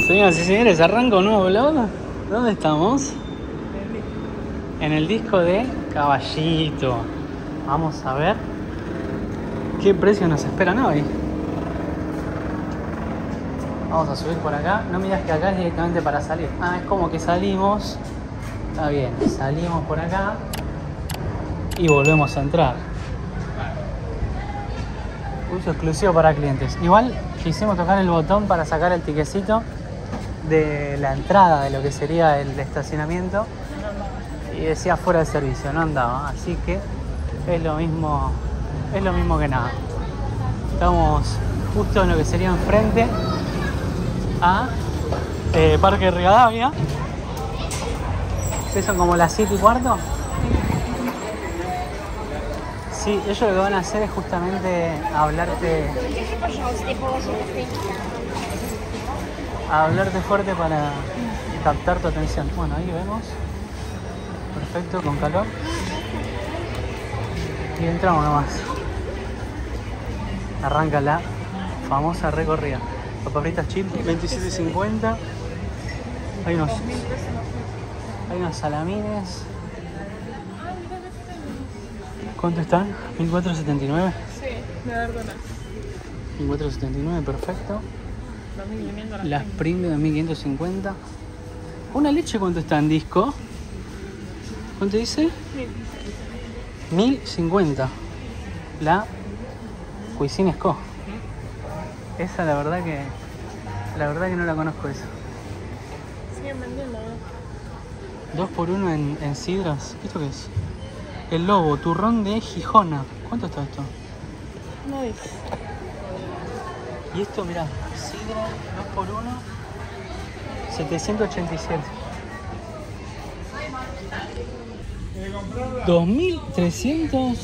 Señoras y señores, arranca un nuevo vlog. ¿Dónde estamos? En el disco de Caballito. Vamos a ver qué precios nos esperan hoy. Vamos a subir por acá. No miras que acá es directamente para salir. Ah, es como que salimos. Está bien, salimos por acá y volvemos a entrar. Uso exclusivo para clientes. Igual quisimos tocar el botón para sacar el tiquecito de la entrada de lo que sería el estacionamiento y decía fuera de servicio, no andaba, así que es lo mismo que nada. Estamos justo en lo que sería enfrente a Parque Rivadavia. ¿Son como las 7 y cuarto? Sí, ellos lo que van a hacer es justamente hablarte fuerte para captar tu atención. Bueno, ahí vemos. Perfecto, con calor. Y entramos nomás. Arranca la famosa recorrida. Papabritas chip, 27.50. Hay unos salamines. ¿Cuánto están? 1479. Sí, de verdad. 1479, perfecto. 2500. Las Pringles de 1550. ¿Una leche cuánto está en disco? ¿Cuánto dice? 1050. La Cuisine Esco. Esa la verdad que no la conozco esa. Siguen vendiendo. 2x1 en sidras. ¿Esto qué es? El lobo, turrón de Gijona. ¿Cuánto está esto? No es. Y esto, mirá, sidra, 2x1, 787. 2300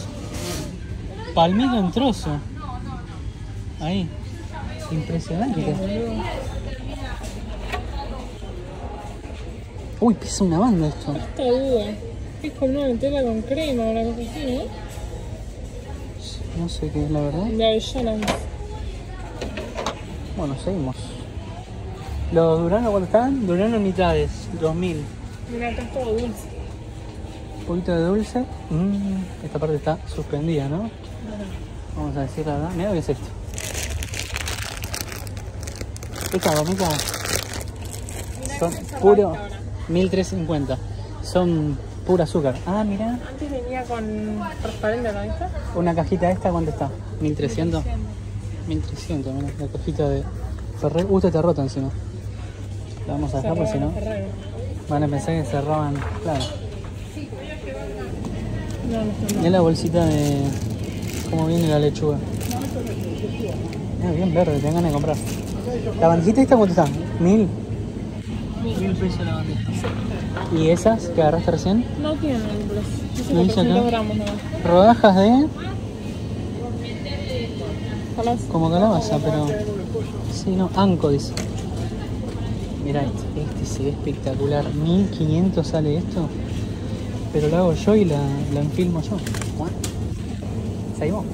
palmito en trozo. Ahí. Impresionante. Uy, pesa una banda esto. Esta duda. Es como una entera con crema o una cosa así, ¿no? No sé qué es la verdad. De avellana. Bueno, seguimos. ¿Los Durano cuánto están? Durano mitades, 2000. Mira, acá es todo dulce. Un poquito de dulce. Esta parte está suspendida, ¿no? Vamos a decir la verdad. Mira lo que es esto. Estas gomitas son puro 1350. Son pura azúcar. Ah, mira. Antes venía con transparente, ¿no? ¿Esta? Una cajita esta, ¿cuánto está? 1300. 1300, mira, la cajita de Ferrer. Uy, está rota encima. La vamos a dejar porque si no van a pensar que se roban. Claro. No. Mirá la bolsita de cómo viene la lechuga. Bien verde, tengan ganas de comprar. La bandejita esta, ¿cuánto está? 1000. 1000 pesos la bandejita. ¿Y esas que agarraste recién? No tienen el precio. No gramos, no. Rodajas de... calabaza. Como calabaza, pero... Sí, no, anco dice. Mirá este se ve espectacular. 1500 sale esto. Pero lo hago yo y la enfilmo yo. Bueno. Seguimos.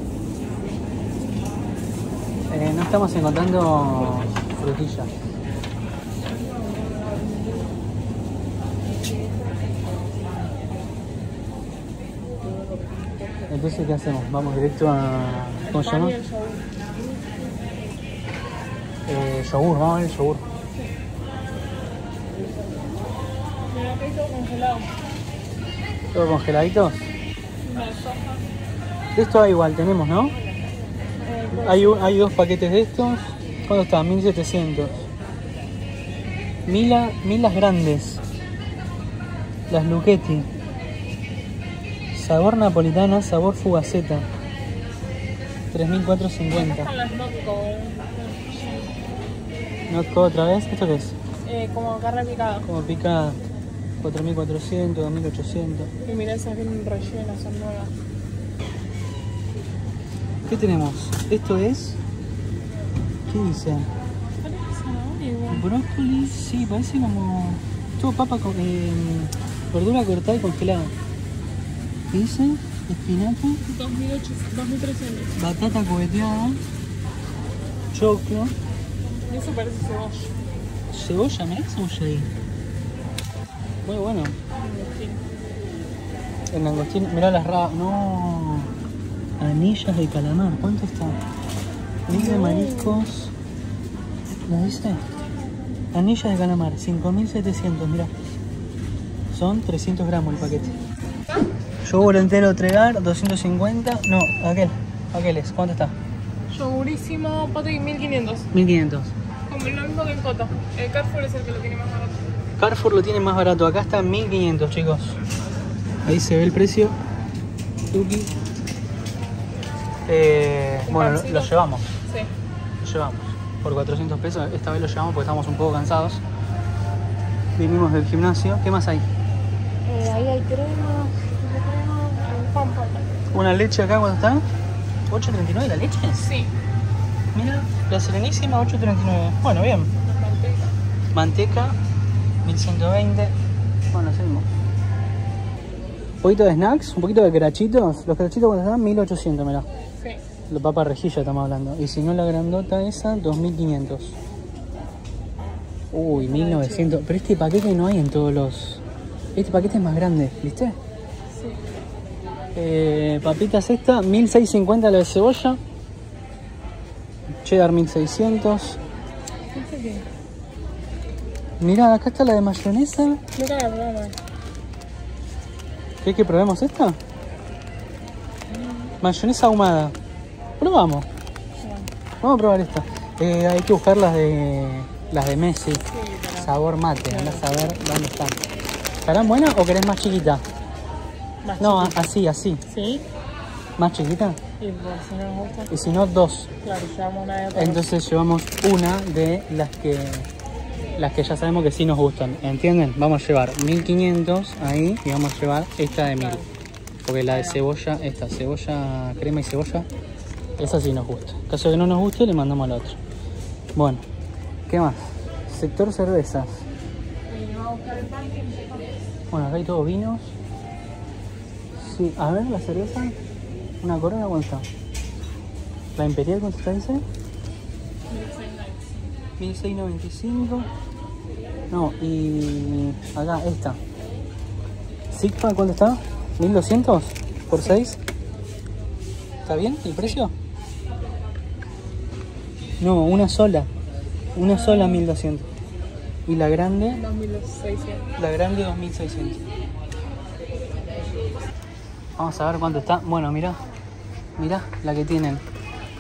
No estamos encontrando frutillas. Entonces, ¿qué hacemos? Vamos directo a... ¿cómo se llama? Yogur, vamos a ver el yogur. Mira, todo congelado. ¿Todo congeladitos? De esto hay igual, tenemos, ¿no? Hay dos paquetes de estos. ¿Cuánto está? 1700. Milas grandes. Las Luchetti. Sabor napolitana, sabor fugaceta. 3450. Notco otra vez. ¿Esto qué es? Como carne picada. Como picada. 4400, 2800. Y mirá, esas vienen rellenas, son nuevas. ¿Qué tenemos? Esto es... ¿qué dice? Brócoli, sí, parece como... todo papa con... verdura cortada y congelada. ¿Qué dice? Espinaca. 2300. Batata coheteada. Choclo. Eso parece cebolla. Cebolla, mirá cebolla ahí. Muy bueno. El langostín, mirá las rabas. No. Anillas de calamar. ¿Cuánto está? Anillas de mariscos. ¿Lo viste? Anillas de calamar, 5.700, mirá. Son 300 gramos el paquete. Yogur entero tregar, 250. No, aquel es. ¿Cuánto está? Yogurísimo, Pati, 1.500. 1.500. Como lo mismo que en Coto. El Carrefour es el que lo tiene más barato. Carrefour lo tiene más barato. Acá está 1.500, chicos. Ahí se ve el precio. Tuki. Bueno, lo llevamos. Sí. Lo llevamos. Por 400 pesos. Esta vez lo llevamos porque estamos un poco cansados. Vinimos del gimnasio. ¿Qué más hay? Ahí hay crema, una leche acá, ¿cuánto está? ¿8.39 la leche? Sí. Mira, la Serenísima, 8.39. Bueno, bien. Manteca, 1.120. Bueno, seguimos. Un poquito de snacks, un poquito de crachitos. Los crachitos, ¿cuánto están? 1.800, mirá. Sí. La papa rejilla estamos hablando. Y si no, la grandota esa, 2.500. Uy, 1.900. Pero este paquete no hay en todos los... Este paquete es más grande, ¿viste? Sí. Papitas esta, 1.650 la de cebolla. Cheddar 1.600. ¿Este qué? Mirá, acá está la de mayonesa. Mirá, la probamos. ¿Querés que probemos esta? Mayonesa ahumada. Probamos. Bueno. Vamos a probar esta. Hay que buscar las de Messi. Sí, claro. Sabor mate, claro. Andás a ver dónde están. ¿Estarán buenas o querés más chiquita? Más no, chiquita. así. ¿Sí? ¿Más chiquita? Y por si no nos gusta. Y si no, dos. Claro, llevamos una de otras. Entonces llevamos una de las que ya sabemos que sí nos gustan. ¿Entienden? Vamos a llevar 1.500 ahí y vamos a llevar esta de 1.000. Claro. Porque la de cebolla, esta cebolla, crema y cebolla, esa sí nos gusta. En caso de que no nos guste, le mandamos a la otra. Bueno, ¿qué más? Sector cervezas. Bueno, acá hay todos vinos. Sí, a ver, la cerveza. Una corona, ¿cuánto está? ¿La imperial cuánto está, dice? 1695. No, y acá, esta. Sigma, ¿cuánto está? 1200 por 6. ¿Está bien el precio? No, una sola. Una sola 1200. ¿Y la grande? 2.600. La grande 2.600. Vamos a ver cuánto está. Bueno, mirá la que tienen.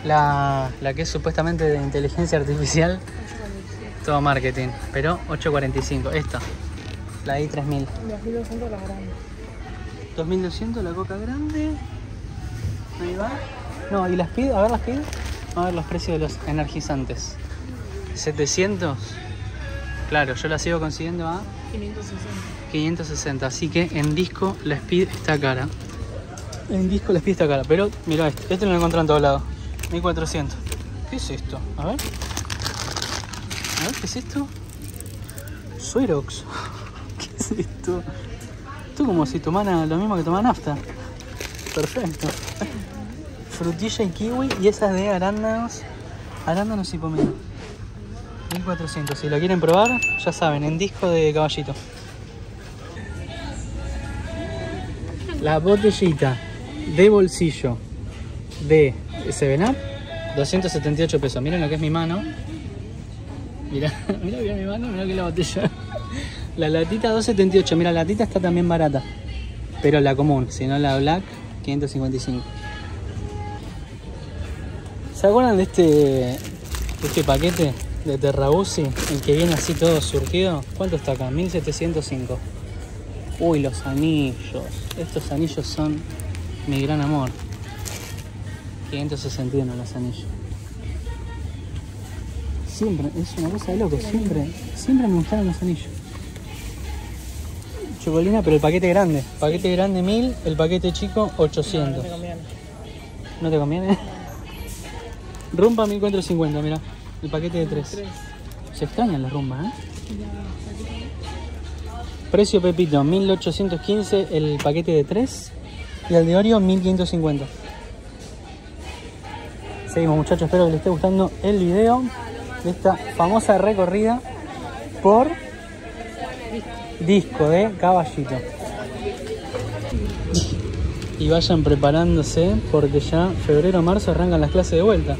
La que es supuestamente de inteligencia artificial. 8.45. Todo marketing. Pero 8.45. Esta. La I 3.000. 2.200 la grande. 2.200 la coca grande. Ahí va. No, y las pido. A ver las pido. A ver los precios de los energizantes. 700. Claro, yo la sigo consiguiendo a 560. Así que en disco la Speed está cara. En disco la Speed está cara. Pero mirá este. Este no lo encontré en todos lados. 1400. ¿Qué es esto? A ver, ¿qué es esto? Suerox. ¿Qué es esto? Esto como si tomaran lo mismo que toman nafta. Perfecto. Frutilla y kiwi. Y esas de arándanos. Arándanos y pomelo. 1400, si lo quieren probar, ya saben, en disco de Caballito. La botellita de bolsillo de Seven up, 278 pesos. Miren lo que es mi mano. Mirá que es mi mano, mirá que es la botella. La latita 278, mirá, la latita está también barata. Pero la común, si no la black, 555. ¿Se acuerdan de este paquete? De Terrabusi, el que viene así todo surgido. ¿Cuánto está acá? 1705. Uy, los anillos. Estos anillos son mi gran amor. 561 los anillos. Siempre, es una cosa de loco. Siempre me gustaron los anillos. Chocolina, pero el paquete grande. Paquete grande 1000, el paquete chico 800. No te conviene. ¿No te conviene? Rumba 1450, mirá. El paquete de 3. Se extrañan las rumbas, ¿eh? Precio Pepito, 1815 el paquete de 3 y el de Oreo 1550. Seguimos, muchachos, espero que les esté gustando el video de esta famosa recorrida por disco de Caballito. Y vayan preparándose porque ya en febrero o marzo arrancan las clases de vuelta.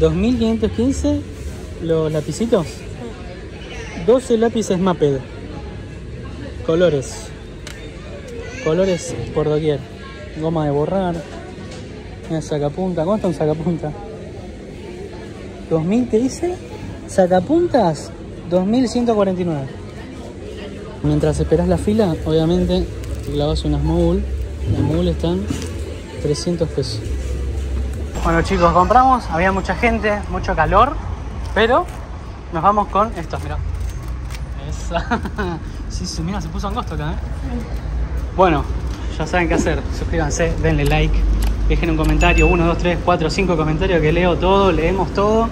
2515 los lapicitos. 12 lápices MAPED. Colores. Colores por doquier. Goma de borrar. Una sacapunta. ¿Cómo está un sacapunta? 2000, ¿qué dice? Sacapuntas 2149. Mientras esperás la fila, obviamente te clavas unas mogul. Las mogul están 300 pesos. Bueno chicos, compramos, había mucha gente, mucho calor, pero nos vamos con estos, mirá. Esa. Sí, mirá, se puso angosto acá, ¿eh? Bueno, ya saben qué hacer, suscríbanse, denle like, dejen un comentario, 1, 2, 3, 4, 5 comentarios que leo todo, leemos todo.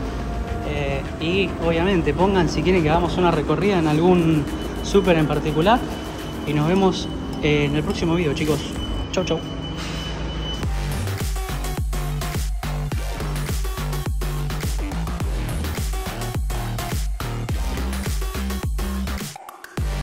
Y obviamente pongan si quieren que hagamos una recorrida en algún súper en particular. Y nos vemos en el próximo video, chicos. Chau, chau.